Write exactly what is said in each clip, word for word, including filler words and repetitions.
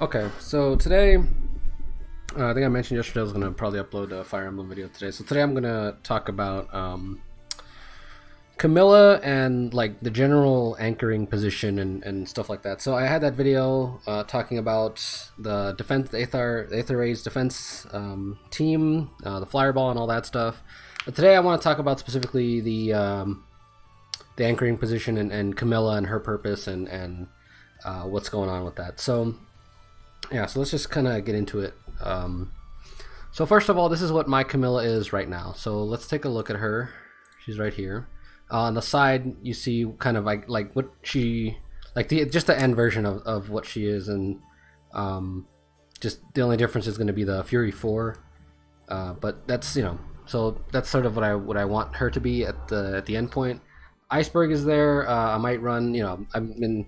Okay, so today, uh, I think I mentioned yesterday I was going to probably upload a Fire Emblem video today. So today I'm going to talk about um, Camilla and like the general anchoring position and, and stuff like that. So I had that video uh, talking about the defense, the Aether, the Aether Raid's defense um, team, uh, the Flyer Ball and all that stuff. But today I want to talk about specifically the um, the anchoring position and, and Camilla and her purpose and, and uh, what's going on with that. So yeah, so let's just kind of get into it. Um, so first of all, this is what my Camilla is right now. So let's take a look at her. She's right here. Uh, on the side, you see kind of like like what she like the just the end version of, of what she is, and um, just the only difference is going to be the Fury four. Uh, but that's you know so that's sort of what I what I want her to be at the at the end point. Iceberg is there. Uh, I might run. You know, I've been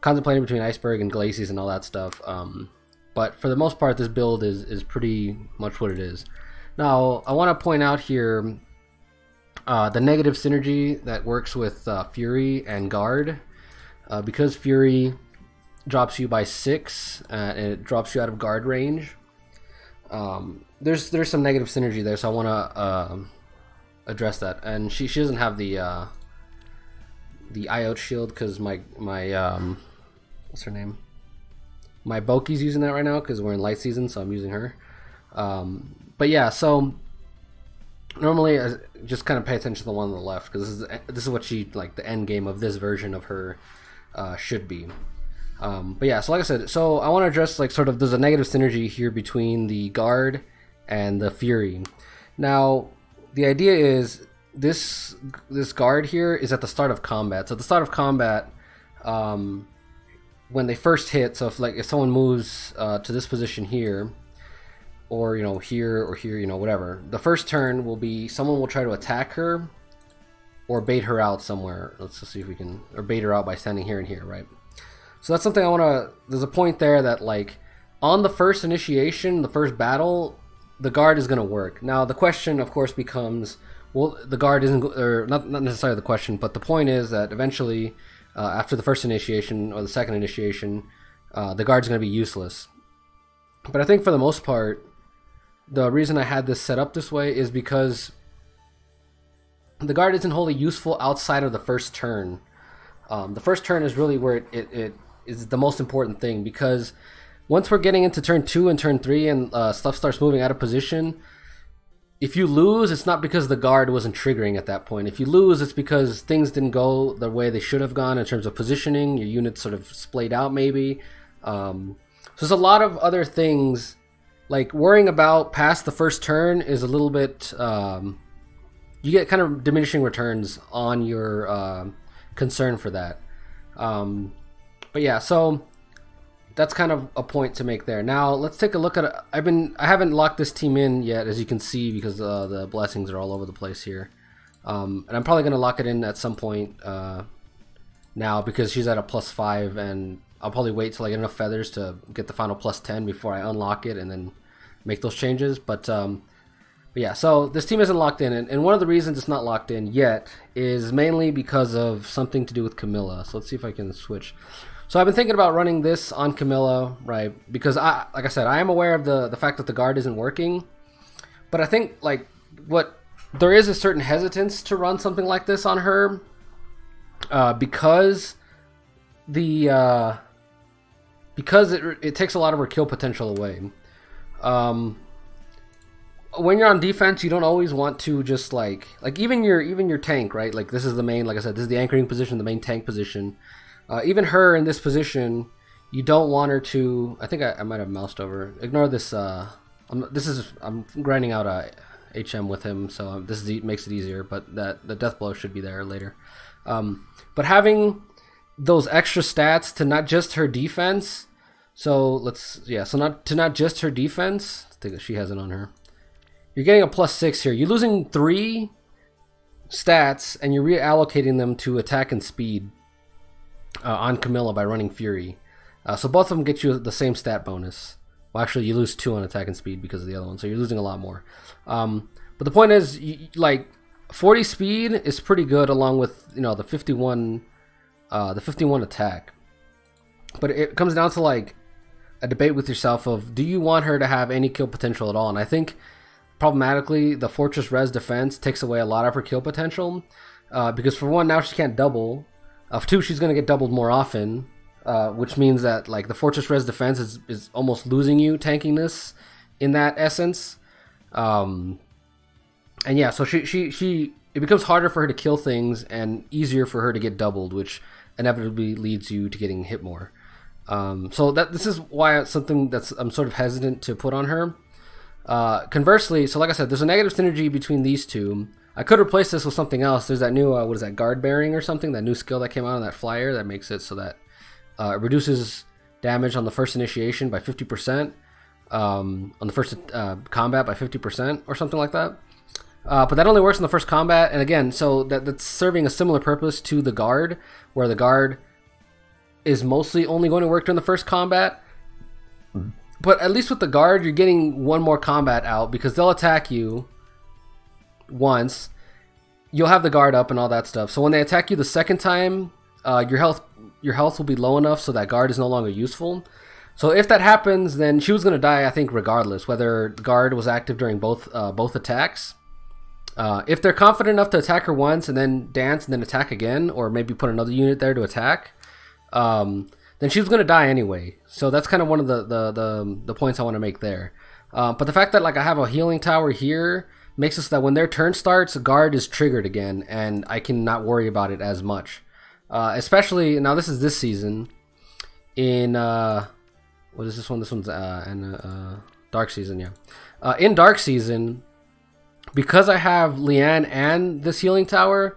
contemplating between Iceberg and Glacies and all that stuff, um, but for the most part this build is, is pretty much what it is. Now I want to point out here uh, the negative synergy that works with uh, Fury and Guard, uh, because Fury drops you by six uh, and it drops you out of Guard range. Um, there's there's some negative synergy there, so I want to uh, address that. And she, she doesn't have the uh, the I O T shield because my my um, what's her name? My Boki's using that right now because we're in Light Season, so I'm using her. Um, but yeah, so normally I just kind of pay attention to the one on the left because this is this is what she like the end game of this version of her uh, should be. Um, but yeah, so like I said, so I want to address like sort of there's a negative synergy here between the Guard and the Fury. Now the idea is this this Guard here is at the start of combat. So at the start of combat, um, when they first hit, so if like if someone moves uh, to this position here, or you know here or here, you know whatever, the first turn will be someone will try to attack her, or bait her out somewhere. Let's just see if we can, or bait her out by standing here and here, right? So that's something I want to. There's a point there that like on the first initiation, the first battle, the Guard is going to work. Now the question, of course, becomes. Well, the Guard isn't, or not, not necessarily the question, but the point is that eventually, uh, after the first initiation or the second initiation, uh, the Guard's going to be useless. But I think for the most part, the reason I had this set up this way is because the Guard isn't wholly useful outside of the first turn. Um, the first turn is really where it, it, it is the most important thing, because once we're getting into turn two and turn three and uh, stuff starts moving out of position, if you lose, it's not because the Guard wasn't triggering at that point. If you lose, it's because things didn't go the way they should have gone in terms of positioning. Your units sort of splayed out, maybe. Um, so there's a lot of other things. Like, worrying about past the first turn is a little bit... Um, you get kind of diminishing returns on your uh, concern for that. Um, but yeah, so... That's kind of a point to make there. Now let's take a look at. A, I've been. I haven't locked this team in yet, as you can see, because uh, the blessings are all over the place here, um, and I'm probably going to lock it in at some point uh, now because she's at a plus five, and I'll probably wait till I get enough feathers to get the final plus ten before I unlock it and then make those changes. But, um, but yeah, so this team isn't locked in, and, and one of the reasons it's not locked in yet is mainly because of something to do with Camilla. So let's see if I can switch. So I've been thinking about running this on Camilla, right? Because I, like I said, I am aware of the the fact that the Guard isn't working, but I think like what there is a certain hesitance to run something like this on her uh, because the uh, because it it takes a lot of her kill potential away. Um, when you're on defense, you don't always want to just like like even your even your tank, right? Like this is the main, like I said, this is the anchoring position, the main tank position. Uh, even her in this position, you don't want her to. I think I, I might have moused over. Ignore this. Uh, I'm, this is I'm grinding out a H M with him, so this is, makes it easier. But that the death blow should be there later. Um, but having those extra stats to not just her defense. So let's yeah. So not to not just her defense. I think that she has it on her. You're getting a plus six here. You're losing three stats, and you're reallocating them to attack and speed. Uh, on Camilla by running Fury. Uh, so both of them get you the same stat bonus. Well, actually, you lose two on attack and speed because of the other one, so you're losing a lot more. Um, but the point is, you, like, forty speed is pretty good along with, you know, the fifty-one, uh, the fifty-one attack. But it comes down to, like, a debate with yourself of, do you want her to have any kill potential at all? And I think problematically the Fortress Res defense takes away a lot of her kill potential, uh, because for one, now she can't double. Of two, she's going to get doubled more often, uh, which means that like the Fortress Res defense is, is almost losing you tankiness in that essence. Um, and yeah, so she, she, she, it becomes harder for her to kill things and easier for her to get doubled, which inevitably leads you to getting hit more. Um, so that this is why it's something that's I'm sort of hesitant to put on her. Uh, conversely, so like I said, there's a negative synergy between these two. I could replace this with something else. There's that new, uh, what is that, Guard Bearing or something, that new skill that came out on that flyer that makes it so that uh, it reduces damage on the first initiation by fifty percent, um, on the first uh, combat by fifty percent or something like that. Uh, but that only works in the first combat, and again, so that, that's serving a similar purpose to the Guard, where the Guard is mostly only going to work during the first combat. But at least with the Guard, you're getting one more combat out, because they'll attack you once, you'll have the Guard up and all that stuff. So when they attack you the second time, uh, your health your health will be low enough so that Guard is no longer useful. So if that happens, then she was going to die, I think, regardless, whether the Guard was active during both uh, both attacks. Uh, if they're confident enough to attack her once and then dance and then attack again, or maybe put another unit there to attack, um, then she was going to die anyway. So that's kind of one of the, the, the, the points I want to make there. Uh, but the fact that like I have a Healing Tower here makes it so that when their turn starts, Guard is triggered again, and I cannot worry about it as much. Uh, especially, now this is this season, in, uh, what is this one? This one's uh, in, uh, Dark Season, yeah. Uh, in Dark Season, because I have Leanne and this Healing Tower,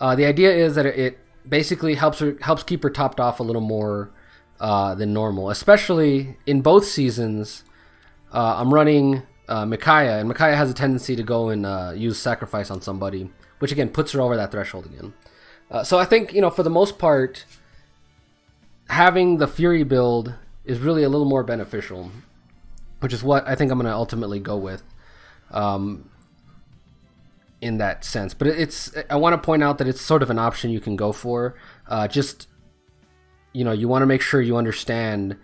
uh, the idea is that it basically helps her helps keep her topped off a little more uh, than normal. Especially in both seasons, uh, I'm running uh, Micaiah, and Micaiah has a tendency to go and uh, use Sacrifice on somebody, which again puts her over that threshold again. Uh, so I think, you know, for the most part, having the Fury build is really a little more beneficial, which is what I think I'm going to ultimately go with. Um, in that sense, but it's, I want to point out that it's sort of an option you can go for. Uh, just, you know, you want to make sure you understand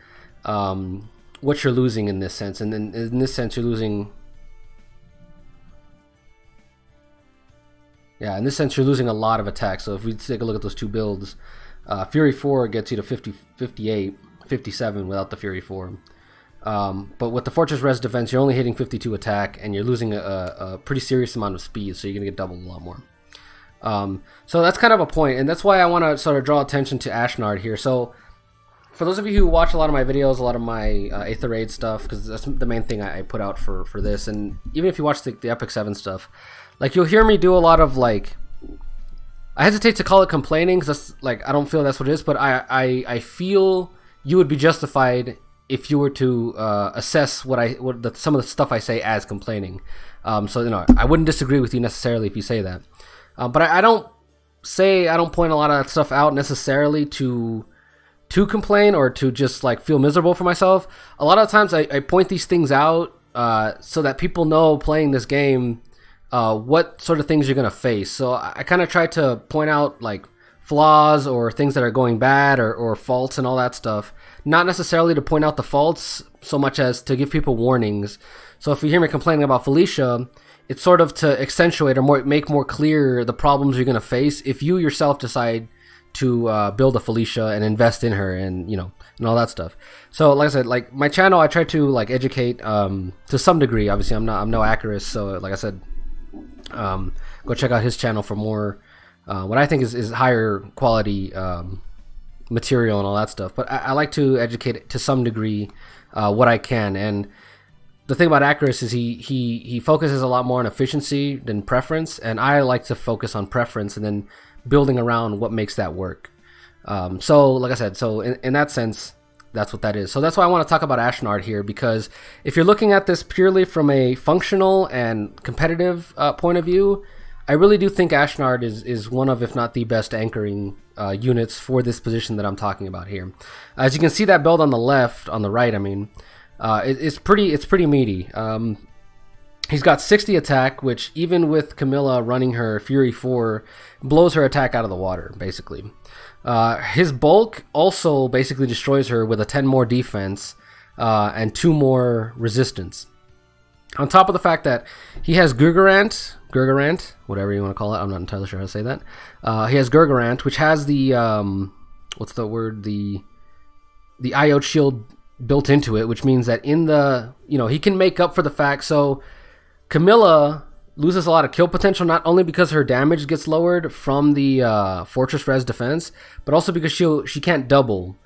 um, what you're losing in this sense. And then in this sense, you're losing, yeah, in this sense, you're losing a lot of attack. So if we take a look at those two builds, uh, Fury four gets you to fifty, fifty-eight, fifty-seven without the Fury four. Um, but with the Fortress Res defense, you're only hitting fifty-two attack, and you're losing a, a pretty serious amount of speed, so you're going to get doubled a lot more. Um, so that's kind of a point, and that's why I want to sort of draw attention to Ashnard here. So for those of you who watch a lot of my videos, a lot of my uh, Aether Raid stuff, because that's the main thing I, I put out for, for this, and even if you watch the, the Epic seven stuff, like, you'll hear me do a lot of, like, I hesitate to call it complaining, because that's, like, I don't feel that's what it is, but I, I, I feel you would be justified if you were to uh, assess what I, what the, some of the stuff I say as complaining. Um, so, you know, I wouldn't disagree with you necessarily if you say that. Uh, but I, I don't say, I don't point a lot of that stuff out necessarily to to complain or to just, like, feel miserable for myself. A lot of times I, I point these things out uh, so that people know playing this game uh, what sort of things you're going to face. So I, I kind of try to point out, like, flaws or things that are going bad or, or faults and all that stuff. Not necessarily to point out the faults so much as to give people warnings. So if you hear me complaining about Felicia, it's sort of to accentuate or more, make more clear the problems you're going to face if you yourself decide to uh, build a Felicia and invest in her and, you know, and all that stuff. So like I said, like, my channel, I try to, like, educate um, to some degree. Obviously, I'm not, I'm no Akariss, so like I said, um, go check out his channel for more Uh, what I think is, is higher quality um, material and all that stuff. But I, I like to educate to some degree uh, what I can. And the thing about Akariss is he, he, he focuses a lot more on efficiency than preference. And I like to focus on preference and then building around what makes that work. Um, so, like I said, so in, in that sense, that's what that is. So that's why I want to talk about Ashnard here. Because if you're looking at this purely from a functional and competitive uh, point of view, I really do think Ashnard is, is one of, if not the best anchoring uh, units for this position that I'm talking about here. As you can see, that build on the left, on the right, I mean, uh, it, it's pretty it's pretty meaty. Um, he's got sixty attack, which even with Camilla running her Fury four, blows her attack out of the water, basically. Uh, his bulk also basically destroys her with a ten more defense, uh, and two more resistance. On top of the fact that he has Gurgurant, Gurgurant, whatever you want to call it, I'm not entirely sure how to say that. Uh, he has Gurgurant, which has the, um, what's the word, the the I O T shield built into it, which means that in the, you know, he can make up for the fact. So Camilla loses a lot of kill potential, not only because her damage gets lowered from the uh, Fortress Res defense, but also because she she can't double.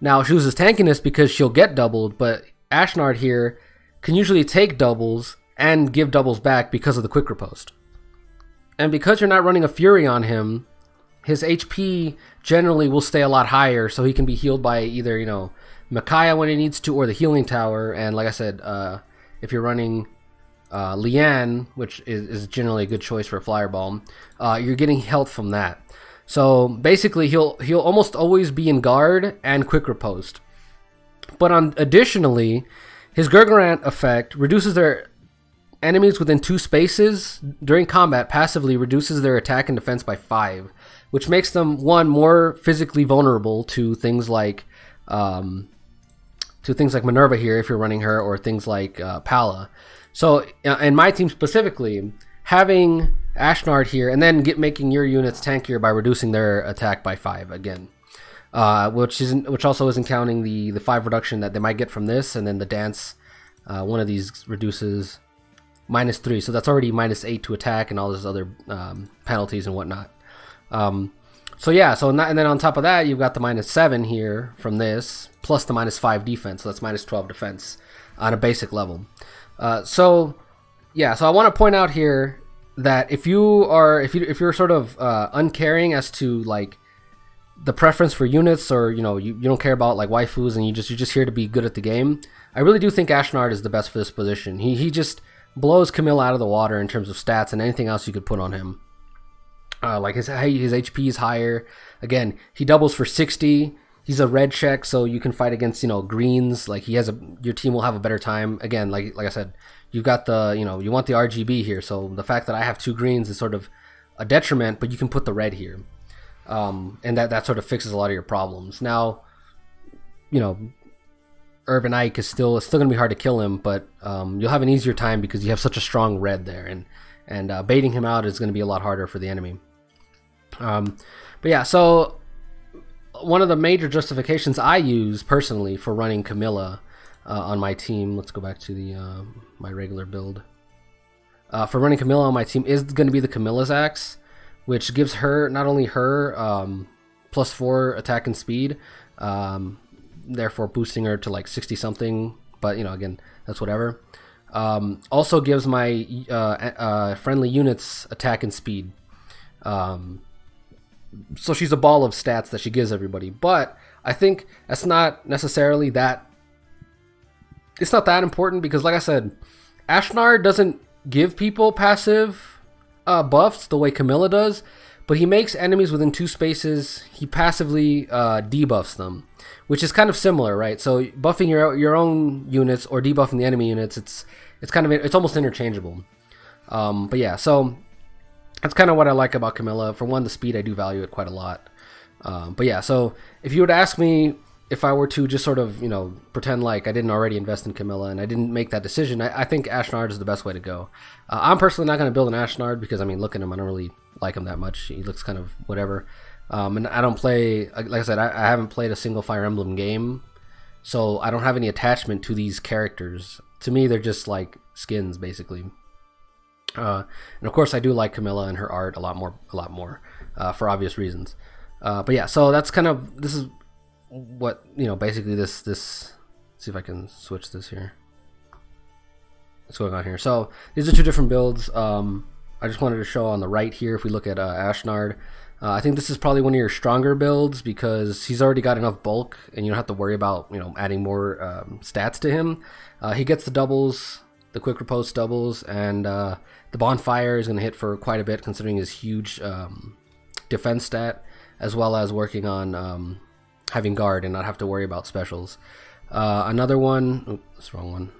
Now, she loses tankiness because she'll get doubled, but Ashnard here can usually take doubles and give doubles back because of the Quick Riposte. And because you're not running a Fury on him, his H P generally will stay a lot higher, so he can be healed by either, you know, Micaiah when he needs to, or the Healing Tower. And like I said, uh, if you're running uh, Leanne, which is, is generally a good choice for a Flyer Ball, uh, you're getting health from that. So basically, he'll he'll almost always be in Guard and Quick Riposte. But on additionally, his Gurgurant effect reduces their enemies within two spaces during combat passively reduces their attack and defense by five, which makes them, one, more physically vulnerable to things like um, to things like Minerva here if you're running her, or things like uh, Pala. So in my team specifically, having Ashnard here and then get making your units tankier by reducing their attack by five again. Uh, which isn't, which also isn't counting the the five reduction that they might get from this, and then the dance. Uh, one of these reduces minus three, so that's already minus eight to attack and all those other um, penalties and whatnot. Um, so yeah, so not, and then on top of that, you've got the minus seven here from this, plus the minus five defense, so that's minus twelve defense on a basic level. Uh, so yeah, so I want to point out here that if you are if you if you're sort of uh, uncaring as to like the preference for units, or you know you, you don't care about like waifus and you just you're just here to be good at the game, I really do think Ashnard is the best for this position. He he just blows Camilla out of the water in terms of stats and anything else you could put on him. Uh, like his his H P is higher. Again, he doubles for sixty. He's a red check, so you can fight against you know greens. Like he has a your team will have a better time. Again, like like I said, you've got the you know you want the R G B here, so the fact that I have two greens is sort of a detriment, but you can put the red here. Um, and that, that sort of fixes a lot of your problems. Now, you know, Urban Ike is still it's still gonna be hard to kill him, but um, you'll have an easier time because you have such a strong red there, and and uh, baiting him out is gonna be a lot harder for the enemy. Um, but yeah, so one of the major justifications I use personally for running Camilla uh, on my team. Let's go back to the uh, my regular build. Uh, for running Camilla on my team is gonna be the Camilla's Axe, which gives her, not only her, um, plus four attack and speed, um, therefore boosting her to like sixty something, but you know, again, that's whatever. Um, also gives my uh, uh, friendly units attack and speed. Um, so she's a ball of stats that she gives everybody, but I think that's not necessarily that, it's not that important because like I said, Ashnard doesn't give people passive Uh, buffs the way Camilla does, but he makes enemies within two spaces. He passively uh, debuffs them, which is kind of similar, right? So buffing your your own units or debuffing the enemy units, it's it's kind of it's almost interchangeable. Um, but yeah, so that's kind of what I like about Camilla. For one, the speed, I do value it quite a lot. Um, but yeah, so if you would ask me if I were to just sort of you know pretend like I didn't already invest in Camilla and I didn't make that decision, I, I think Ashnard is the best way to go. Uh, I'm personally not going to build an Ashnard because I mean, look at him, I don't really like him that much. He looks kind of whatever, um, and I don't play. Like I said, I, I haven't played a single Fire Emblem game, so I don't have any attachment to these characters. To me, they're just like skins, basically. Uh, and of course, I do like Camilla and her art a lot more, a lot more, uh, for obvious reasons. Uh, but yeah, so that's kind of this is. What you know basically this this let's see if I can switch this here. What's going on here? So these are two different builds. um I just wanted to show on the right here, if we look at uh, Ashnard, uh, I think this is probably one of your stronger builds because he's already got enough bulk and you don't have to worry about you know adding more um, stats to him. Uh, he gets the doubles, the Quick Riposte doubles, and uh the bonfire is going to hit for quite a bit considering his huge um defense stat, as well as working on um having Guard and not have to worry about specials. Uh, another one, oops, that's the wrong one.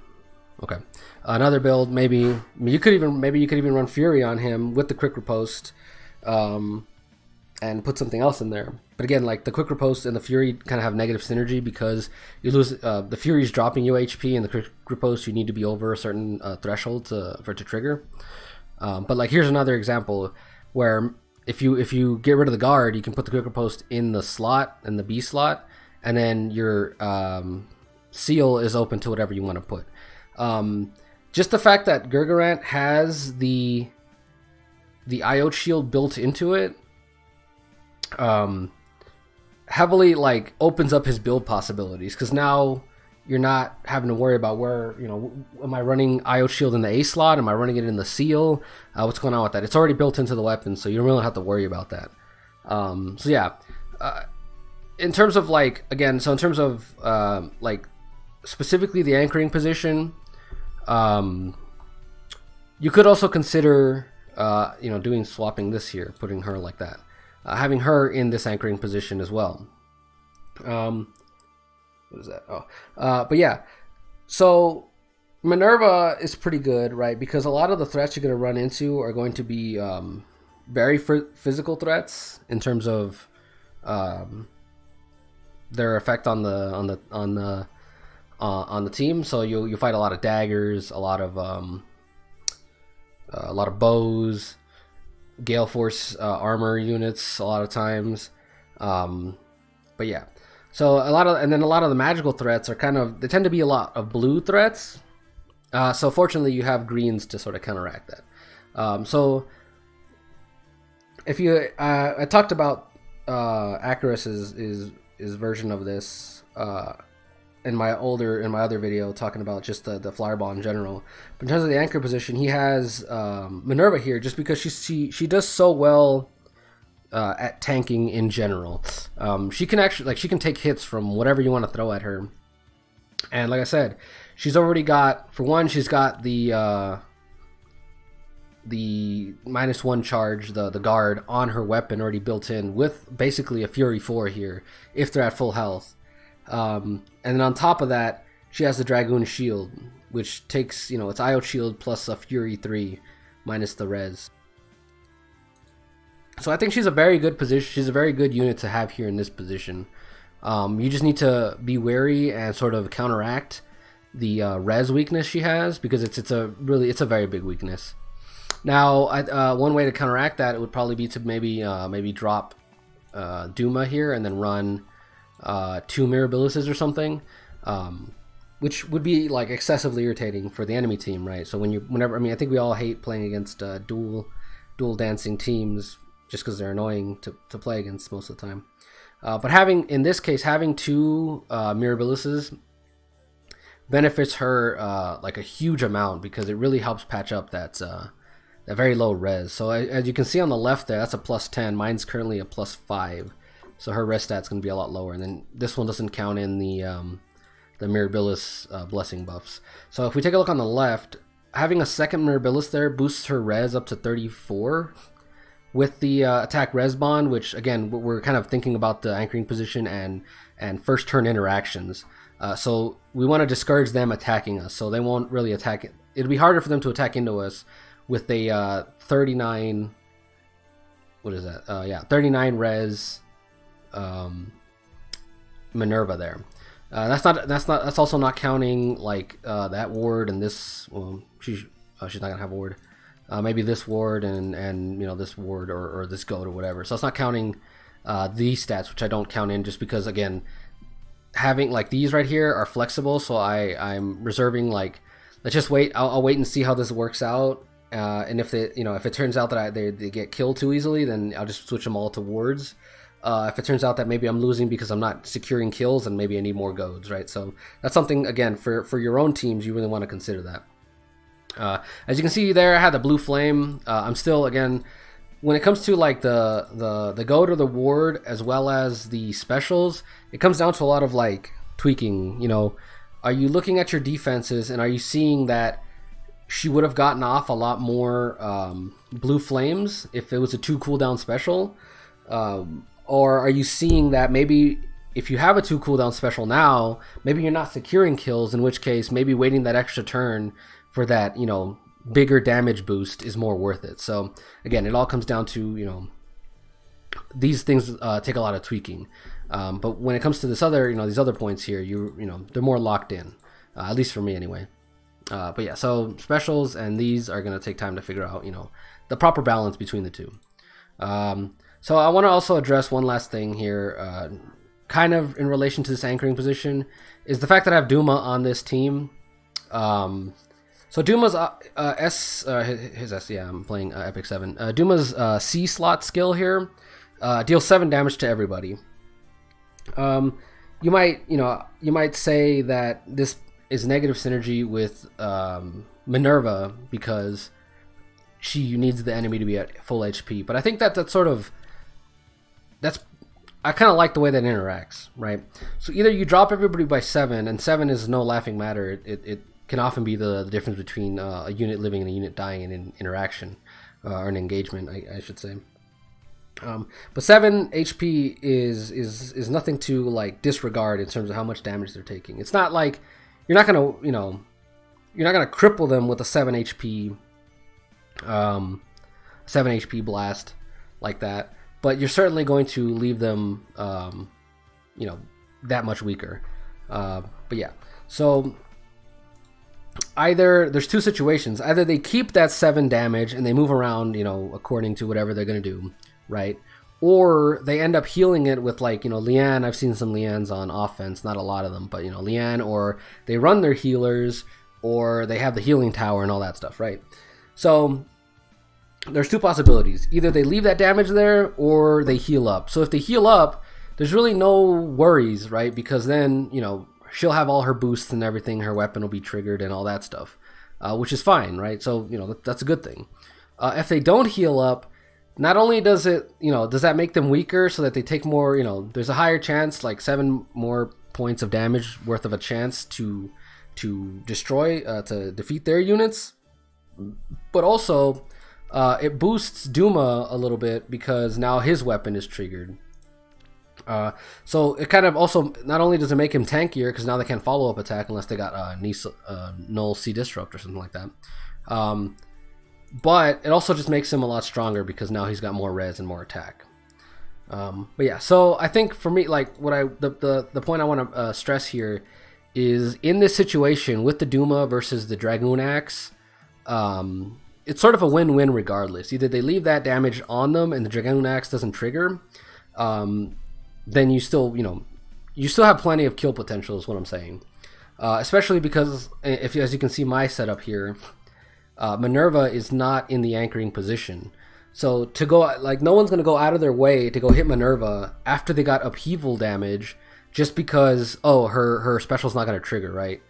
Okay, another build. Maybe you could even maybe you could even run Fury on him with the Quick Riposte, um, and put something else in there. But again, like the Quick Riposte and the Fury kind of have negative synergy because you lose uh, the Fury is dropping you H P, and the Quick Riposte you need to be over a certain uh, threshold to, for it to trigger. Um, but like here's another example where if you if you get rid of the Guard, you can put the Quick Riposte in the slot in the B slot, and then your um, seal is open to whatever you want to put. Um, just the fact that Gurgurant has the the I O T shield built into it um heavily like opens up his build possibilities, because now you're not having to worry about where, you know, am I running I O T shield in the A slot, am I running it in the seal, uh, what's going on with that? It's already built into the weapon, so you don't really have to worry about that. Um so yeah, uh, in terms of like again so in terms of uh, like specifically the anchoring position, um you could also consider uh you know doing swapping this here, putting her like that. Uh, having her in this anchoring position as well. Um, what is that? Oh, uh, but yeah. So Minerva is pretty good, right? Because a lot of the threats you're going to run into are going to be um, very physical threats in terms of um, their effect on the on the on the uh, on the team. So you you fight a lot of daggers, a lot of um, uh, a lot of bows. Gale Force uh, armor units a lot of times, um, but yeah, so a lot of and then a lot of the magical threats are kind of they tend to be a lot of blue threats, uh, so fortunately you have greens to sort of counteract that. Um, so if you uh, I talked about uh, Acariss's is is version of this uh, in my older in my other video talking about just the, the Flyer Ball in general, but in terms of the anchor position, he has um, Minerva here just because she she, she does so well uh, at tanking in general. Um, she can actually like she can take hits from whatever you want to throw at her, and like I said, she's already got for one she's got the uh, the minus one charge the the guard on her weapon already built in with basically a Fury four here if they're at full health. Um, and then on top of that, she has the Dragoon Shield, which takes, you know, it's I O T shield plus a Fury three minus the res. So I think she's a very good position. She's a very good unit to have here in this position. Um, you just need to be wary and sort of counteract the uh, res weakness she has, because it's it's a really it's a very big weakness. Now, I, uh, one way to counteract that it would probably be to maybe uh, maybe drop uh, Duma here and then run. Uh, two Mirabilis or something, um, which would be like excessively irritating for the enemy team, right? So when you, whenever, I mean, I think we all hate playing against uh, dual, dual dancing teams just because they're annoying to, to play against most of the time. Uh, but having, in this case, having two uh, Mirabilis benefits her uh, like a huge amount, because it really helps patch up that uh, that very low res. So as you can see on the left there, that's a plus ten. Mine's currently a plus five. So her res stat's going to be a lot lower, and then this one doesn't count in the um, the Mirabilis uh, blessing buffs. So if we take a look on the left, having a second Mirabilis there boosts her res up to thirty-four with the uh, attack res bond, which again we're kind of thinking about the anchoring position and and first turn interactions. Uh, so we want to discourage them attacking us, so they won't really attack it. It'll be harder for them to attack into us with a uh, thirty-nine. What is that? Uh, yeah, thirty-nine res. Um, Minerva there. Uh, that's not. That's not. That's also not counting like uh, that ward and this. Well, she's oh, she's not gonna have a ward. Uh, maybe this ward and and you know this ward or, or this goat or whatever. So that's not counting uh, these stats, which I don't count in just because again, having like these right here are flexible. So I I'm reserving like let's just wait. I'll, I'll wait and see how this works out. Uh, and if they you know if it turns out that I, they they get killed too easily, then I'll just switch them all to wards. Uh, if it turns out that maybe I'm losing because I'm not securing kills, and maybe I need more goads, right? So that's something, again, for, for your own teams, you really want to consider that. Uh, as you can see there, I had the blue flame. Uh, I'm still, again, when it comes to like the, the, the goad or the ward, as well as the specials, it comes down to a lot of like tweaking, you know. Are you looking at your defenses, and are you seeing that she would have gotten off a lot more um, blue flames if it was a two cooldown special? Um, Or are you seeing that maybe if you have a two cooldown special now, maybe you're not securing kills, in which case maybe waiting that extra turn for that, you know, bigger damage boost is more worth it. So again, it all comes down to, you know, these things uh, take a lot of tweaking. Um, but when it comes to this other, you know, these other points here, you you know, they're more locked in, uh, at least for me anyway. Uh, but yeah, so specials and these are going to take time to figure out, you know, the proper balance between the two. Um, so I want to also address one last thing here, uh, kind of in relation to this anchoring position, is the fact that I have Duma on this team. Um, so Duma's uh, uh, S, uh, his S, yeah, I'm playing uh, Epic Seven. Uh, Duma's uh, C slot skill here uh, deals seven damage to everybody. Um, you might, you know, you might say that this is negative synergy with um, Minerva because she needs the enemy to be at full H P. But I think that that's sort of, that's, I kind of like the way that it interacts, right? So either you drop everybody by seven, and seven is no laughing matter. It, it, it can often be the, the difference between uh, a unit living and a unit dying in, in interaction, uh, or an engagement, I, I should say. Um, but seven H P is, is, is nothing to like disregard in terms of how much damage they're taking. It's not like, you're not going to, you know, you're not going to cripple them with a seven H P, um, seven H P blast like that. But you're certainly going to leave them, um, you know, that much weaker. Uh, but yeah, so either, there's two situations. Either they keep that seven damage and they move around, you know, according to whatever they're going to do, right? Or they end up healing it with, like, you know, Leanne. I've seen some Leannes on offense, not a lot of them, but, you know, Leanne, or they run their healers, or they have the healing tower and all that stuff, right? So there's two possibilities. Either they leave that damage there, or they heal up. So if they heal up, there's really no worries, right? Because then, you know, she'll have all her boosts and everything. Her weapon will be triggered and all that stuff, uh, which is fine, right? So, you know, that, that's a good thing. Uh, if they don't heal up, not only does it, you know, does that make them weaker so that they take more, you know, there's a higher chance, like seven more points of damage worth of a chance to to destroy, uh, to defeat their units. But also, uh, it boosts Duma a little bit because now his weapon is triggered. Uh, so it kind of also, not only does it make him tankier because now they can't follow up attack unless they got uh, nice, uh, null C disrupt or something like that. Um... But it also just makes him a lot stronger because now he's got more res and more attack. Um, but yeah, so I think for me, like what I the the, the point I want to uh, stress here is in this situation with the Duma versus the Dragoon Axe, um, it's sort of a win-win regardless. Either they leave that damage on them and the Dragoon Axe doesn't trigger, um, then you still you know you still have plenty of kill potential is what I'm saying. Uh, especially because if as you can see my setup here. Uh, Minerva is not in the anchoring position, so to go like no one's gonna go out of their way to go hit Minerva after they got upheaval damage just because oh her her special's not gonna trigger, right?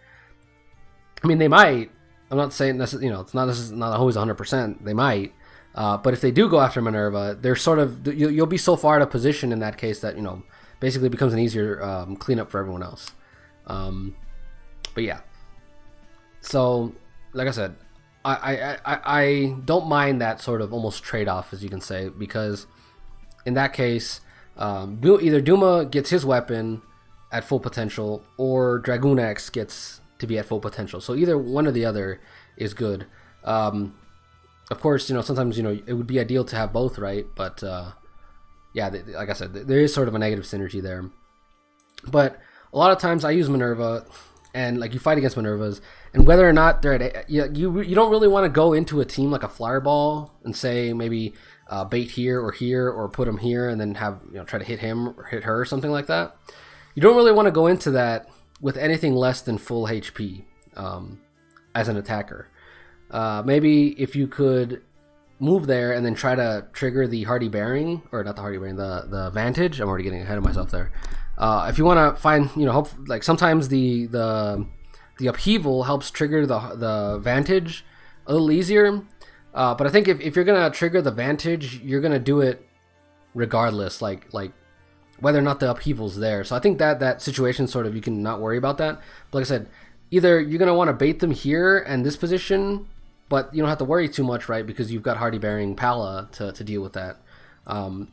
I mean they might. I'm not saying this is, you know it's not this is not always one hundred percent. They might, uh, but if they do go after Minerva, they're sort of you, you'll be so far out of position in that case that you know basically becomes an easier um, cleanup for everyone else. Um, but yeah, so like I said. I, I, I don't mind that sort of almost trade-off, as you can say, because in that case, um, either Duma gets his weapon at full potential or Dragoon Axe gets to be at full potential. So either one or the other is good. Um, of course, you know, sometimes, you know, it would be ideal to have both, right? But, uh, yeah, like I said, there is sort of a negative synergy there. But a lot of times I use Minerva... and like you fight against Minervas, and whether or not they're at, you you, you don't really want to go into a team like a Flyer Ball and say maybe uh, bait here or here or put him here and then have you know try to hit him or hit her or something like that. You don't really want to go into that with anything less than full H P um, as an attacker. Uh, maybe if you could move there and then try to trigger the Hardy Bearing or not the Hardy Bearing the the Vantage. I'm already getting ahead of myself there. Uh, if you want to find, you know, hope, like sometimes the the the upheaval helps trigger the the Vantage a little easier. Uh, but I think if, if you're gonna trigger the Vantage, you're gonna do it regardless, like like whether or not the upheaval's there. So I think that that situation sort of you can not worry about that. But like I said, either you're gonna want to bait them here and this position, but you don't have to worry too much, right? Because you've got Hardy Bearing Pala to to deal with that. Um,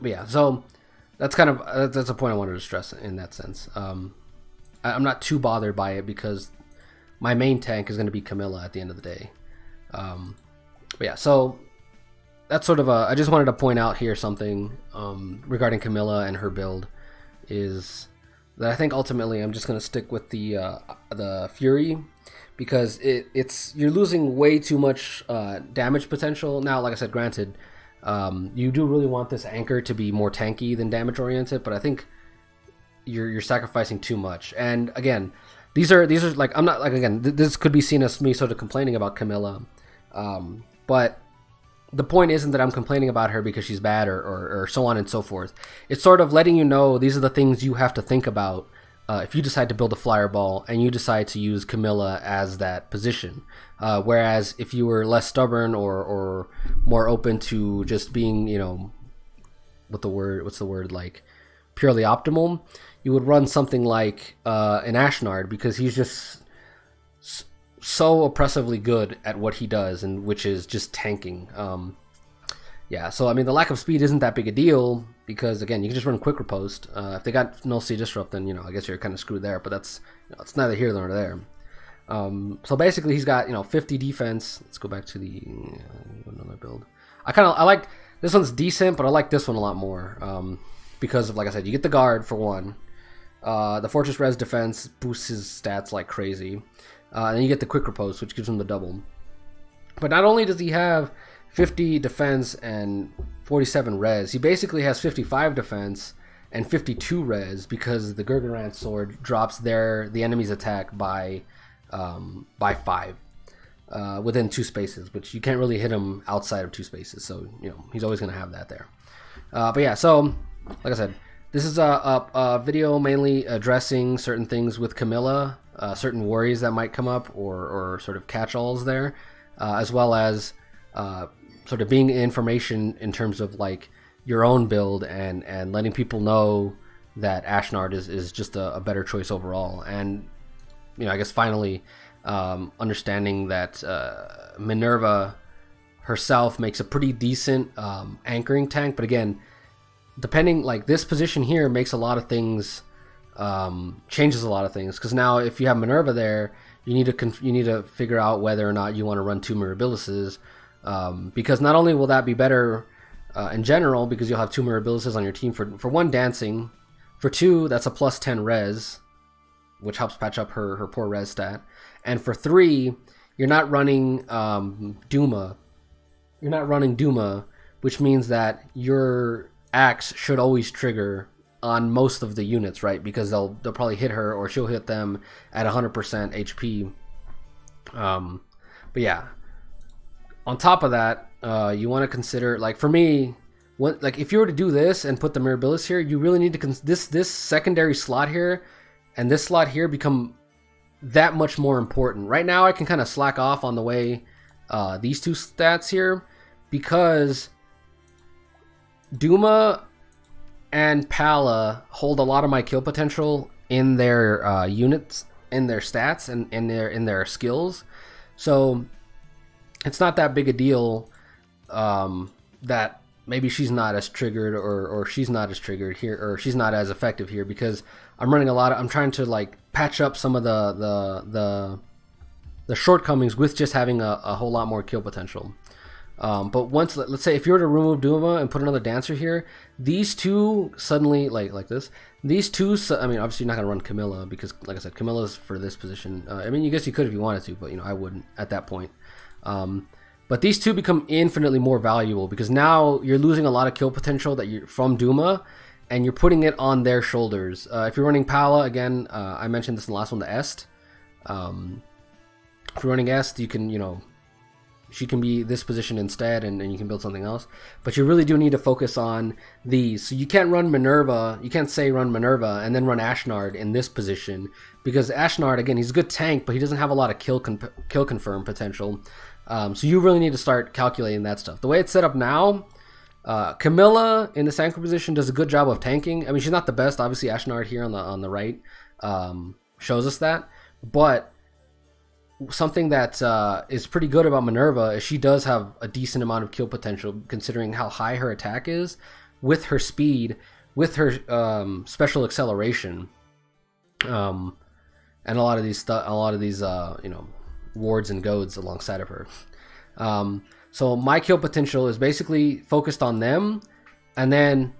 but yeah, so. That's kind of that's a point I wanted to stress in that sense. Um, I'm not too bothered by it because my main tank is going to be Camilla at the end of the day. Um, but yeah, so that's sort of a, I just wanted to point out here something um, regarding Camilla and her build, is that I think ultimately I'm just going to stick with the uh, the Fury, because it, it's you're losing way too much uh, damage potential. Now, like I said, granted, um, you do really want this anchor to be more tanky than damage oriented, but I think you're you're sacrificing too much. And again, these are these are like I'm not like again th this could be seen as me sort of complaining about Camilla, um, but the point isn't that I'm complaining about her because she's bad or, or, or so on and so forth. It's sort of letting you know these are the things you have to think about uh, if you decide to build a Flyer Ball and you decide to use Camilla as that position. Uh, whereas if you were less stubborn or, or more open to just being, you know, what the word, what's the word, like purely optimal, you would run something like uh, an Ashnard, because he's just so oppressively good at what he does, and which is just tanking. Um, yeah, so I mean, the lack of speed isn't that big a deal, because again, you can just run Quick Riposte. Uh, if they got no C Disrupt, then you know, I guess you're kind of screwed there. But that's, you know, it's neither here nor there. Um, so basically, he's got, you know, fifty defense. Let's go back to the uh, another build. I kind of I like this one's decent, but I like this one a lot more um, because of, like I said, you get the Guard for one. Uh, the Fortress Res defense boosts his stats like crazy. Uh, and then you get the Quick Riposte, which gives him the double. But not only does he have fifty defense and forty-seven res, he basically has fifty-five defense and fifty-two res, because the Gurgurant sword drops their the enemy's attack by um, by five uh, within two spaces, which you can't really hit him outside of two spaces. So you know he's always going to have that there. Uh, but yeah, so like I said, this is a, a, a video mainly addressing certain things with Camilla. Uh, certain worries that might come up, or, or sort of catch-alls there, uh, as well as uh, sort of being information in terms of like your own build, and and letting people know that Ashnard is, is just a, a better choice overall. And you know, I guess finally um, understanding that uh, Minerva herself makes a pretty decent um, anchoring tank, but again, depending, like this position here makes a lot of things. Um, changes a lot of things, because now if you have Minerva there, you need to conf you need to figure out whether or not you want to run two Mirabilis, um, because not only will that be better uh, in general, because you'll have two Mirabilis on your team for for one dancing, for two that's a plus ten res, which helps patch up her her poor res stat, and for three you're not running um, Duma, you're not running Duma, which means that your axe should always trigger on most of the units, right? Because they'll they'll probably hit her, or she'll hit them at one hundred percent H P. Um, but yeah, on top of that, uh, you want to consider, like for me, what, like if you were to do this and put the Mirabilis here, you really need to cons this this secondary slot here and this slot here become that much more important. Right now, I can kind of slack off on the way uh, these two stats here, because Duma and Pala hold a lot of my kill potential in their uh, units, in their stats, and in their in their skills. So it's not that big a deal um, that maybe she's not as triggered, or or she's not as triggered here, or she's not as effective here, because I'm running a lot of I'm trying to like patch up some of the the the, the shortcomings with just having a, a whole lot more kill potential. Um, but once, let's say if you were to remove Duma and put another dancer here, these two suddenly, like like this, these two, I mean, obviously you're not going to run Camilla, because like I said, Camilla's for this position. Uh, I mean, you guess you could if you wanted to, but you know, I wouldn't at that point. Um, but these two become infinitely more valuable, because now you're losing a lot of kill potential that you're from Duma, and you're putting it on their shoulders. Uh, if you're running Pala, again, uh, I mentioned this in the last one, the Est. Um, if you're running Est, you can, you know, she can be this position instead, and, and you can build something else. But you really do need to focus on these. So you can't run Minerva, you can't say run Minerva and then run Ashnard in this position, because Ashnard, again, he's a good tank, but he doesn't have a lot of kill con kill confirm potential. Um, so you really need to start calculating that stuff. The way it's set up now, uh, Camilla in this anchor position does a good job of tanking. I mean, she's not the best. Obviously, Ashnard here on the, on the right um, shows us that. But something that uh, is pretty good about Minerva is she does have a decent amount of kill potential, considering how high her attack is, with her speed, with her um, special acceleration, um, and a lot of these, a lot of these, uh, you know, wards and goads alongside of her. Um, so my kill potential is basically focused on them, and then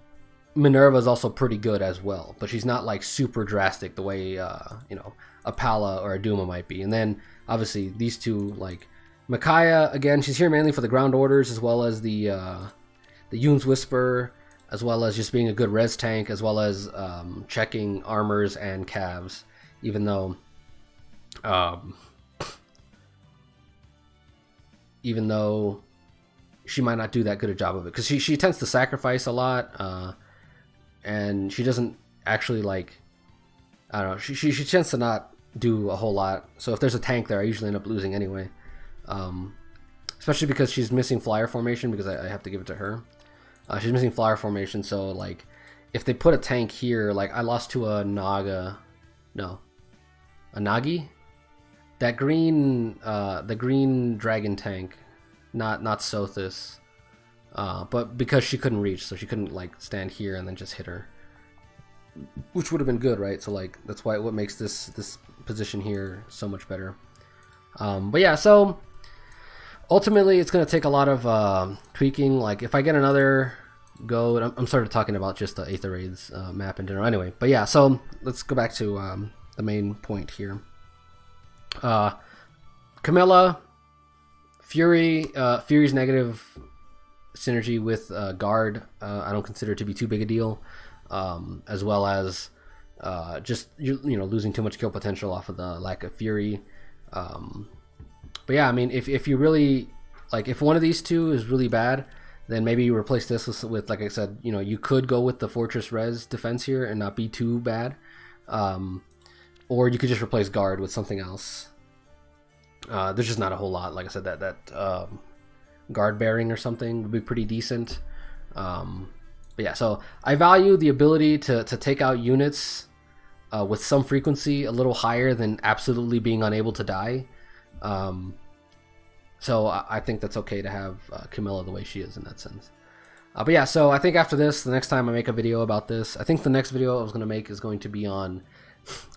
Minerva is also pretty good as well, but she's not like super drastic the way uh, you know, a Pala or a Duma might be. And then obviously these two, like Micaiah, again, she's here mainly for the Ground Orders as well as the uh, the Yuun's Whisper, as well as just being a good res tank, as well as um, checking armors and calves, even though um, even though she might not do that good a job of it, because she, she tends to sacrifice a lot, uh, and she doesn't actually, like, I don't know, she, she, she tends to not do a whole lot. So if there's a tank there, I usually end up losing anyway, um, especially because she's missing Flyer Formation, because I, I have to give it to her. Uh, she's missing Flyer Formation, so, like, if they put a tank here, like, I lost to a Naga, no, a Nagi? That green, uh, the green dragon tank, not not Sothis, uh, but because she couldn't reach, so she couldn't, like, stand here and then just hit her, which would have been good, right? So, like, that's why what makes this, this position here so much better. Um, but yeah, so ultimately, it's going to take a lot of uh, tweaking. Like, if I get another Goad, I'm, I'm sort of talking about just the Aether Raid's uh, map in general. Anyway, but yeah, so let's go back to um, the main point here. Uh, Camilla, Fury, uh, Fury's negative synergy with uh, Guard, uh, I don't consider to be too big a deal, um, as well as uh, just, you, you know, losing too much kill potential off of the lack of Fury. Um... But yeah, I mean, if, if you really, like, if one of these two is really bad, then maybe you replace this with, with, like I said, you know, you could go with the Fortress Res defense here and not be too bad. Um, or you could just replace Guard with something else. Uh, there's just not a whole lot. Like I said, that, that um, Guard Bearing or something would be pretty decent. Um, but yeah, so I value the ability to, to take out units uh, with some frequency a little higher than absolutely being unable to die. Um, so I, I think that's okay to have uh, Camilla the way she is in that sense. Uh, but yeah, so I think after this, the next time I make a video about this, I think the next video I was going to make is going to be on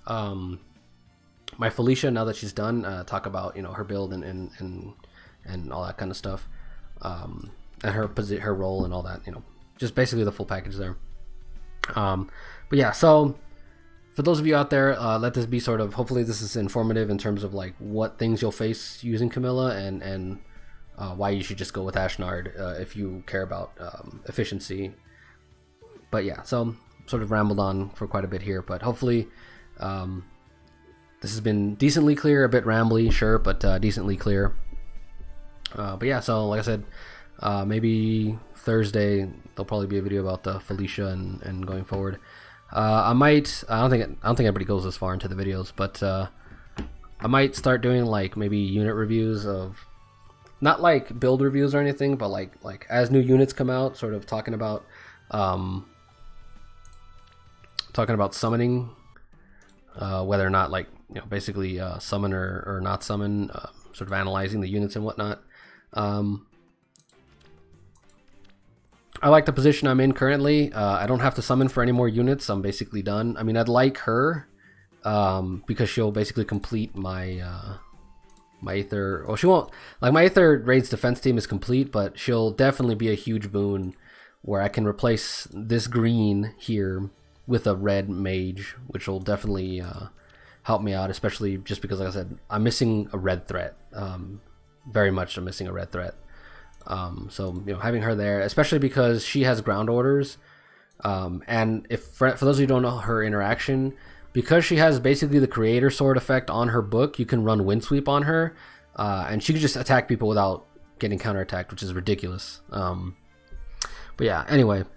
um, my Felicia, now that she's done, uh, talk about, you know, her build and, and, and, and all that kind of stuff, um, and her posi her role and all that, you know, just basically the full package there. Um, but yeah, so for those of you out there, uh, let this be sort of, hopefully this is informative in terms of like what things you'll face using Camilla, and and uh, why you should just go with Ashnard uh, if you care about um, efficiency. But yeah, so sort of rambled on for quite a bit here, but hopefully um, this has been decently clear, a bit rambly, sure, but uh, decently clear. Uh, but yeah, so like I said, uh, maybe Thursday there'll probably be a video about the Felicia and, and going forward. Uh, I might, I don't think, I don't think everybody goes this far into the videos, but, uh, I might start doing like maybe unit reviews of, not like build reviews or anything, but like, like as new units come out, sort of talking about, um, talking about summoning, uh, whether or not like, you know, basically, uh, summon or, or not summon, uh, sort of analyzing the units and whatnot. Um, I like the position I'm in currently. Uh, I don't have to summon for any more units. I'm basically done. I mean, I'd like her um, because she'll basically complete my uh, my Aether. Well, she won't. Like my Aether Raid's defense team is complete, but she'll definitely be a huge boon where I can replace this green here with a red mage, which will definitely uh, help me out, especially just because, like I said, I'm missing a red threat. Um, very much, I'm missing a red threat. Um, so, you know, having her there, especially because she has Ground Orders, um, and if for, for those of you who don't know her interaction, because she has basically the Creator Sword effect on her book, you can run Wind Sweep on her, uh, and she can just attack people without getting counterattacked, which is ridiculous. Um, but yeah, anyway, like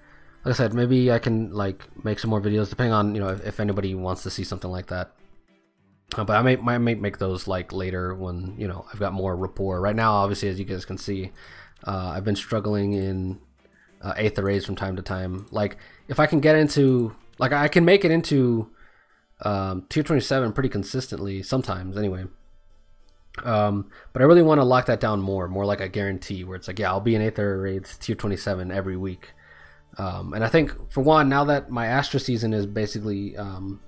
I said, maybe I can like make some more videos depending on, you know, if, if anybody wants to see something like that. Uh, but I may, I may make those like later when, you know, I've got more rapport. Right now, obviously, as you guys can see, Uh, I've been struggling in uh, Aether Raids from time to time. Like, if I can get into, like, I can make it into um, Tier twenty-seven pretty consistently sometimes, anyway. Um, but I really want to lock that down more, more like a guarantee, where it's like, yeah, I'll be in Aether Raids Tier twenty-seven every week. Um, and I think, for one, now that my Astra season is basically um,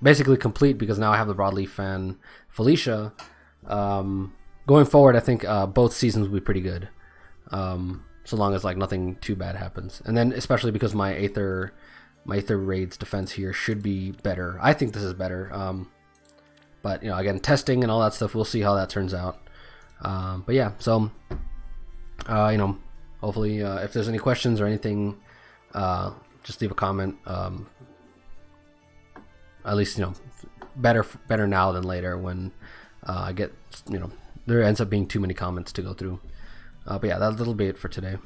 basically complete, because now I have the Broadleaf fan Felicia. Um, going forward, I think uh, both seasons will be pretty good, um, so long as like nothing too bad happens. And then especially because my Aether, my Aether Raid's defense here should be better. I think this is better, um, but you know, again, testing and all that stuff. We'll see how that turns out. Um, but yeah, so uh, you know, hopefully, uh, if there's any questions or anything, uh, just leave a comment. Um, at least you know, better better now than later when uh, I get you know. There ends up being too many comments to go through. Uh, but yeah, that, that'll be it for today.